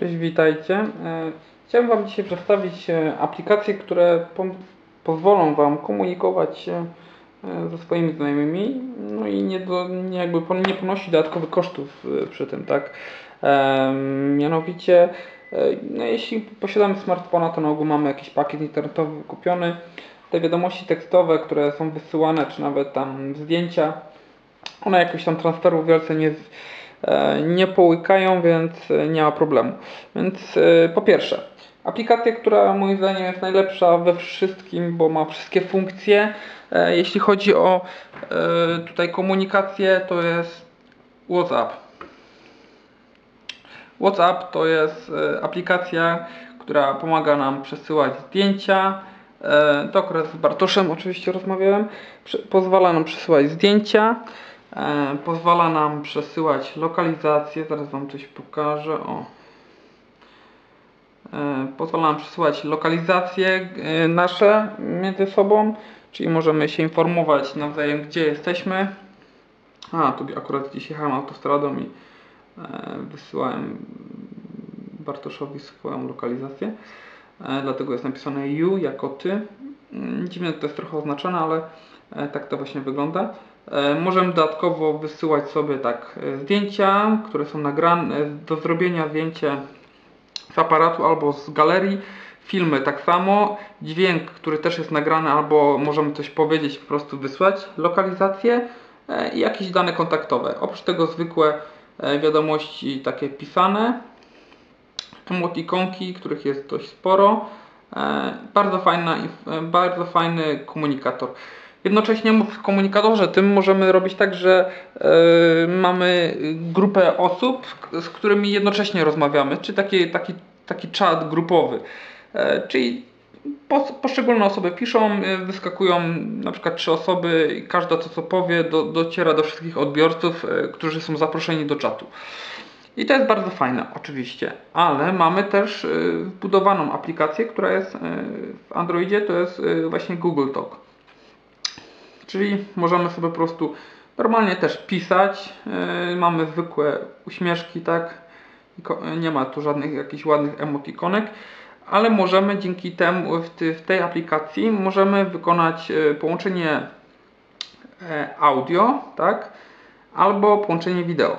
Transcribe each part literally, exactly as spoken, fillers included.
Cześć, witajcie. Chciałem Wam dzisiaj przedstawić aplikacje, które pozwolą Wam komunikować się ze swoimi znajomymi, no i nie, do, nie, jakby nie ponosić dodatkowych kosztów przy tym, tak? Mianowicie, no jeśli posiadamy smartfona, to na ogół mamy jakiś pakiet internetowy kupiony. Te wiadomości tekstowe, które są wysyłane, czy nawet tam zdjęcia, one jakoś tam transferu wielce nie nie połykają, więc nie ma problemu. Więc po pierwsze, aplikacja, która moim zdaniem jest najlepsza we wszystkim, bo ma wszystkie funkcje. Jeśli chodzi o tutaj komunikację, to jest WhatsApp. WhatsApp to jest aplikacja, która pomaga nam przesyłać zdjęcia. To akurat z Bartoszem oczywiście rozmawiałem. Pozwala nam przesyłać zdjęcia. Pozwala nam przesyłać lokalizację, zaraz Wam coś pokażę, o. Pozwala nam przesyłać lokalizacje nasze między sobą, czyli możemy się informować nawzajem, gdzie jesteśmy. A, tu akurat dziś jechałem autostradą i wysyłałem Bartoszowi swoją lokalizację, dlatego jest napisane you jako ty. Dziwnie to jest trochę oznaczone, ale tak to właśnie wygląda. Możemy dodatkowo wysyłać sobie tak zdjęcia, które są nagrane, do zrobienia zdjęcie z aparatu albo z galerii, filmy tak samo, dźwięk, który też jest nagrany, albo możemy coś powiedzieć, po prostu wysłać, lokalizację i jakieś dane kontaktowe. Oprócz tego zwykłe wiadomości takie pisane, emotikonki, których jest dość sporo. Bardzo fajna, bardzo fajny komunikator. Jednocześnie w komunikatorze tym możemy robić tak, że y, mamy grupę osób, z którymi jednocześnie rozmawiamy, czy taki, taki, taki czat grupowy, e, czyli po, poszczególne osoby piszą, wyskakują na przykład trzy osoby i każda to co powie do, dociera do wszystkich odbiorców, e, którzy są zaproszeni do czatu. I to jest bardzo fajne oczywiście, ale mamy też wbudowaną aplikację, która jest w Androidzie, to jest właśnie Google Talk. Czyli możemy sobie po prostu normalnie też pisać, yy, mamy zwykłe uśmieszki, tak, nie ma tu żadnych jakichś ładnych emotikonek, ale możemy dzięki temu w, ty, w tej aplikacji możemy wykonać yy, połączenie yy, audio, tak, albo połączenie wideo.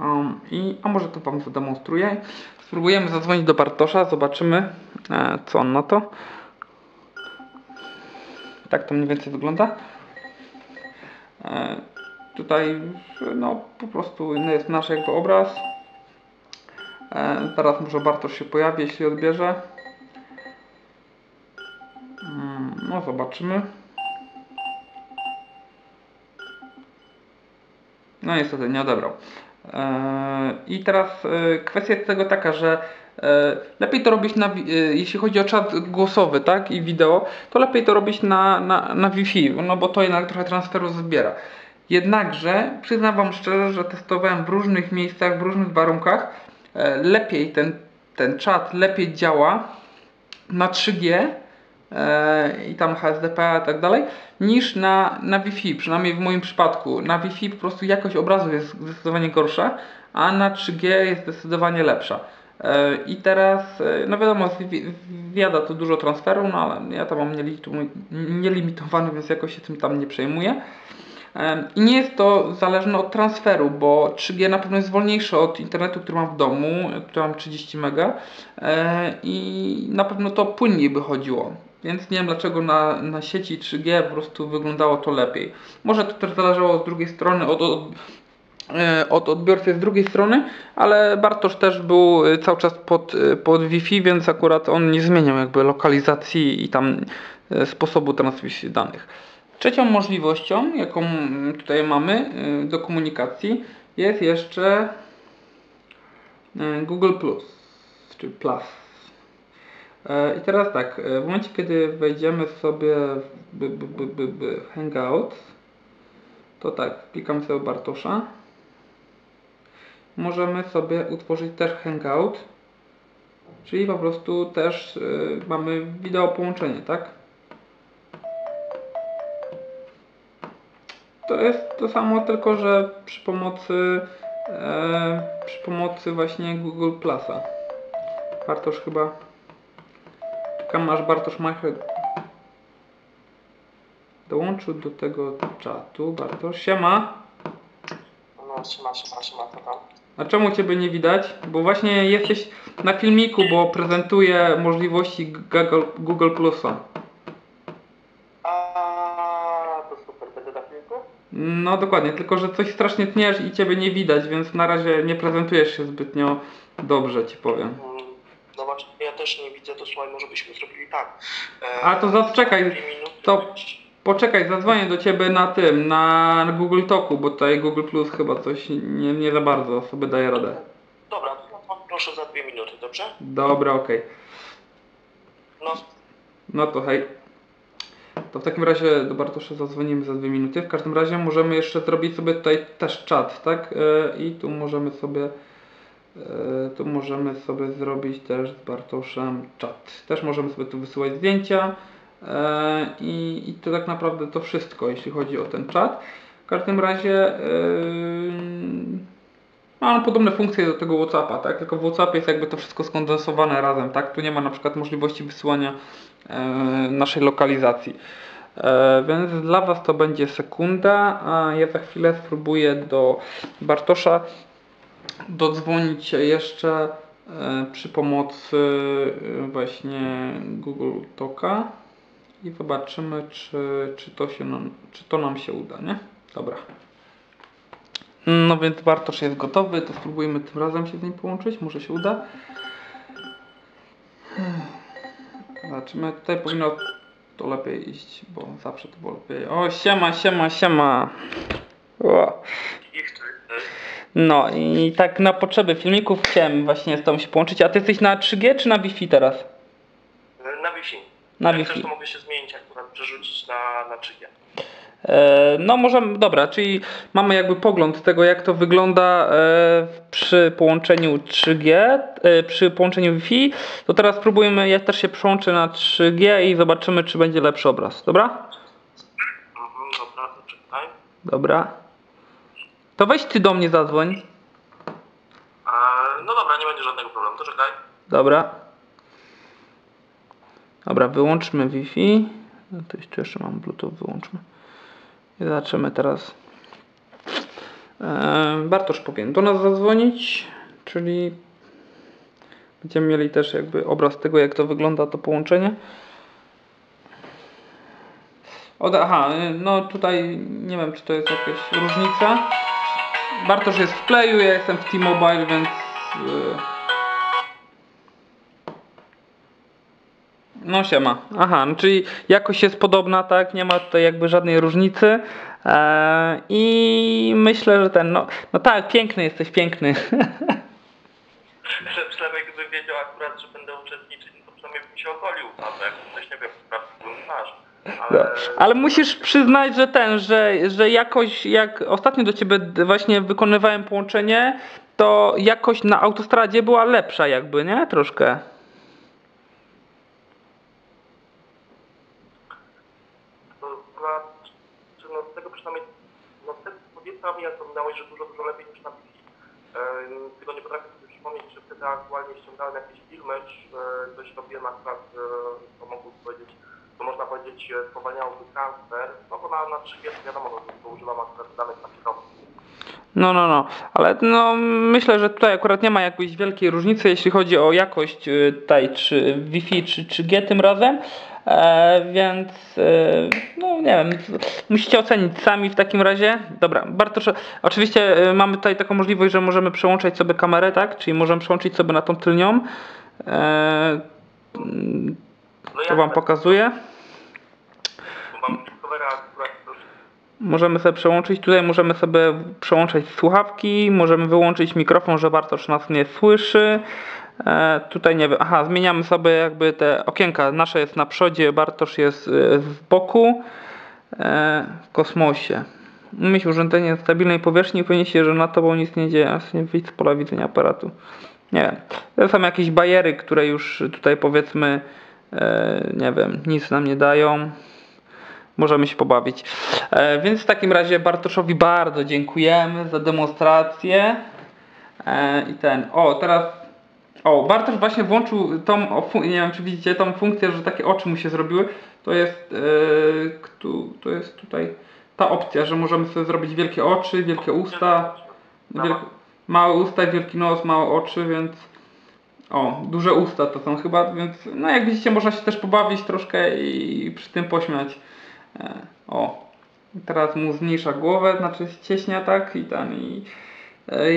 Um, i, a może to Wam zademonstruję. Spróbujemy zadzwonić do Bartosza, zobaczymy yy, co on na to. Tak to mniej więcej wygląda. E, tutaj no po prostu jest nasz jakby obraz. E, zaraz może Bartosz się pojawi, jeśli odbierze. Mm, no zobaczymy. No niestety nie odebrał. E, I teraz e, kwestia jest tego taka, że lepiej to robić, na, jeśli chodzi o czat głosowy, tak, i wideo, to lepiej to robić na, na, na Wi-Fi, no bo to jednak trochę transferu zbiera. Jednakże przyznam Wam szczerze, że testowałem w różnych miejscach, w różnych warunkach. Lepiej ten, ten czat lepiej działa na trzy G i tam H S D P i tak dalej, niż na, na Wi-Fi, przynajmniej w moim przypadku. Na Wi-Fi po prostu jakość obrazu jest zdecydowanie gorsza, a na trzy G jest zdecydowanie lepsza. I teraz, no wiadomo, zjada to dużo transferu, no ale ja tam mam nielimitowany, więc jakoś się tym tam nie przejmuję. I nie jest to zależne od transferu, bo trzy G na pewno jest wolniejsze od internetu, który mam w domu, który mam trzydzieści mega i na pewno to płynniej by chodziło. Więc nie wiem dlaczego na, na sieci trzy G po prostu wyglądało to lepiej. Może to też zależało z drugiej strony od, od od odbiorcy z drugiej strony, ale Bartosz też był cały czas pod, pod Wi-Fi, więc akurat on nie zmieniał jakby lokalizacji i tam sposobu transmisji danych. Trzecią możliwością, jaką tutaj mamy do komunikacji, jest jeszcze Google Plus, czy Plus. I teraz tak, w momencie kiedy wejdziemy sobie w Hangouts, to tak, klikam sobie Bartosza. Możemy sobie utworzyć też hangout, czyli po prostu też yy, mamy wideo połączenie, tak? To jest to samo, tylko że przy pomocy e, przy pomocy właśnie Google Plusa. Bartosz chyba... Czekam aż Bartosz Michael dołączył do tego czatu. Bartosz, siema. No, siema, siema, siema, to tam. A czemu Ciebie nie widać? Bo właśnie jesteś na filmiku, bo prezentuję możliwości Google Plusa. A, to super, będę na filmiku? No dokładnie, tylko że coś strasznie tniesz i Ciebie nie widać, więc na razie nie prezentujesz się zbytnio dobrze, Ci powiem. No właśnie, ja też nie widzę, to słuchaj, może byśmy zrobili tak. E, A to zaczekaj, to poczekaj, zadzwonię do Ciebie na tym, na Google Talku, bo tutaj Google Plus chyba coś nie, nie za bardzo sobie daje radę. Dobra, no, proszę za dwie minuty, dobrze? Dobra, okej. Okay. No. No to hej. To w takim razie do Bartosza zadzwonimy za dwie minuty. W każdym razie możemy jeszcze zrobić sobie tutaj też czat, tak? Yy, I tu możemy sobie... to możemy sobie zrobić też z Bartoszem czat. Też możemy sobie tu wysyłać zdjęcia i, i to tak naprawdę to wszystko, jeśli chodzi o ten czat. W każdym razie yy, ma on podobne funkcje do tego WhatsAppa, tak? Tylko w WhatsAppie jest jakby to wszystko skondensowane razem, tak? Tu nie ma na przykład możliwości wysyłania yy, naszej lokalizacji. Yy, więc dla Was to będzie sekunda, a ja za chwilę spróbuję do Bartosza dodzwonić się jeszcze e, przy pomocy e, właśnie Google Talka i zobaczymy, czy, czy, to się nam, czy to nam się uda, nie? Dobra. No więc Bartosz jest gotowy, to spróbujmy tym razem się z nim połączyć, może się uda. Zobaczymy, tutaj powinno to lepiej iść, bo zawsze to było lepiej. O, siema, siema, siema. O. No i tak na potrzeby filmików chciałem właśnie z Tobą się połączyć. A Ty jesteś na trzy G czy na Wi-Fi teraz? Na Wi-Fi. Na Jak Wi-Fi. Też to mogę się zmienić, akurat przerzucić na, na trzy G. E, no możemy, dobra, czyli mamy jakby pogląd tego, jak to wygląda e, przy połączeniu trzy G, e, przy połączeniu Wi-Fi. To teraz spróbujmy, ja też się przełączę na trzy G i zobaczymy, czy będzie lepszy obraz, dobra? Mhm, dobra, to czekaj. Dobra. To weź Ty do mnie zadzwoń. Eee, no dobra, nie będzie żadnego problemu, to czekaj. Dobra. Dobra, wyłączmy Wi-Fi. No to jeszcze, jeszcze mam Bluetooth, wyłączmy. I zobaczymy teraz. Eee, Bartosz powinien do nas zadzwonić, czyli będziemy mieli też jakby obraz tego, jak to wygląda to połączenie. O, aha, no tutaj nie wiem, czy to jest jakaś różnica. Bartosz jest w Playu, ja jestem w T-Mobile, więc... No siema. Aha, no czyli jakość jest podobna, tak? Nie ma tutaj jakby żadnej różnicy. Eee, I myślę, że ten... No, no tak, piękny jesteś, piękny. Że przynajmniej gdybym wiedział akurat, że będę uczestniczyć, to przynajmniej bym się ogolił, a jak ktoś nie wie, prawdziwym twarz. Ale... Ale musisz przyznać, że ten, że, że jakoś jak ostatnio do Ciebie właśnie wykonywałem połączenie, to jakoś na autostradzie była lepsza jakby, nie? Troszkę. To znaczy, no z tego przynajmniej, no z tego powiedzenia mi zapomniałeś, że dużo, dużo lepiej niż na Wi-Fi. Tylko nie potrafię sobie przypomnieć, czy wtedy aktualnie ściągałem jakieś filmy, czy coś robiłem akurat, to mogę powiedzieć. To można powiedzieć, spowalniałby transfer, no bo na, na trzy G wiadomo, że używam akurat danych na kierowcy. No, no, no, ale no, myślę, że tutaj akurat nie ma jakiejś wielkiej różnicy, jeśli chodzi o jakość tej czy Wi-Fi czy trzy G tym razem, e, więc e, no nie wiem, musicie ocenić sami w takim razie. Dobra, Bartosz, oczywiście mamy tutaj taką możliwość, że możemy przełączać sobie kamerę, tak, czyli możemy przełączyć sobie na tą tylnią. E, To Wam pokazuję. Możemy sobie przełączyć. Tutaj możemy sobie przełączać słuchawki. Możemy wyłączyć mikrofon, że Bartosz nas nie słyszy. E, tutaj nie wiem. Aha, zmieniamy sobie jakby te okienka. Nasze jest na przodzie, Bartosz jest z boku. E, w kosmosie. Umieść urządzenie w stabilnej powierzchni. Upewni się, że na Tobą nic nie dzieje. Aż nie wyjść z pola widzenia aparatu. Nie wiem. To są jakieś bariery, które już tutaj powiedzmy... nie wiem, nic nam nie dają. Możemy się pobawić. Więc w takim razie Bartoszowi bardzo dziękujemy za demonstrację. I ten, o teraz, o Bartosz właśnie włączył tą, o, nie wiem czy widzicie tą funkcję, że takie oczy mu się zrobiły. To jest, yy, tu, to jest tutaj ta opcja, że możemy sobie zrobić wielkie oczy, wielkie usta, wielkie, małe usta i wielki nos, małe oczy, więc o, duże usta to są chyba, więc no jak widzicie można się też pobawić troszkę i przy tym pośmiać. O, teraz mu zmniejsza głowę, znaczy ścieśnia tak i tam i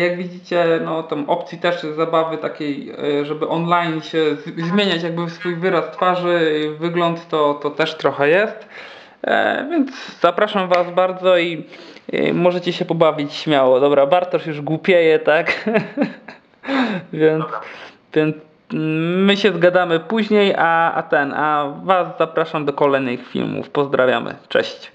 jak widzicie, no tam opcji też zabawy takiej, żeby online się zmieniać jakby swój wyraz twarzy, wygląd to, to też trochę jest. E, więc zapraszam was bardzo i, i możecie się pobawić śmiało. Dobra, Bartosz już głupieje, tak? więc, więc my się zgadamy później, a, a ten, a was zapraszam do kolejnych filmów. Pozdrawiamy, cześć.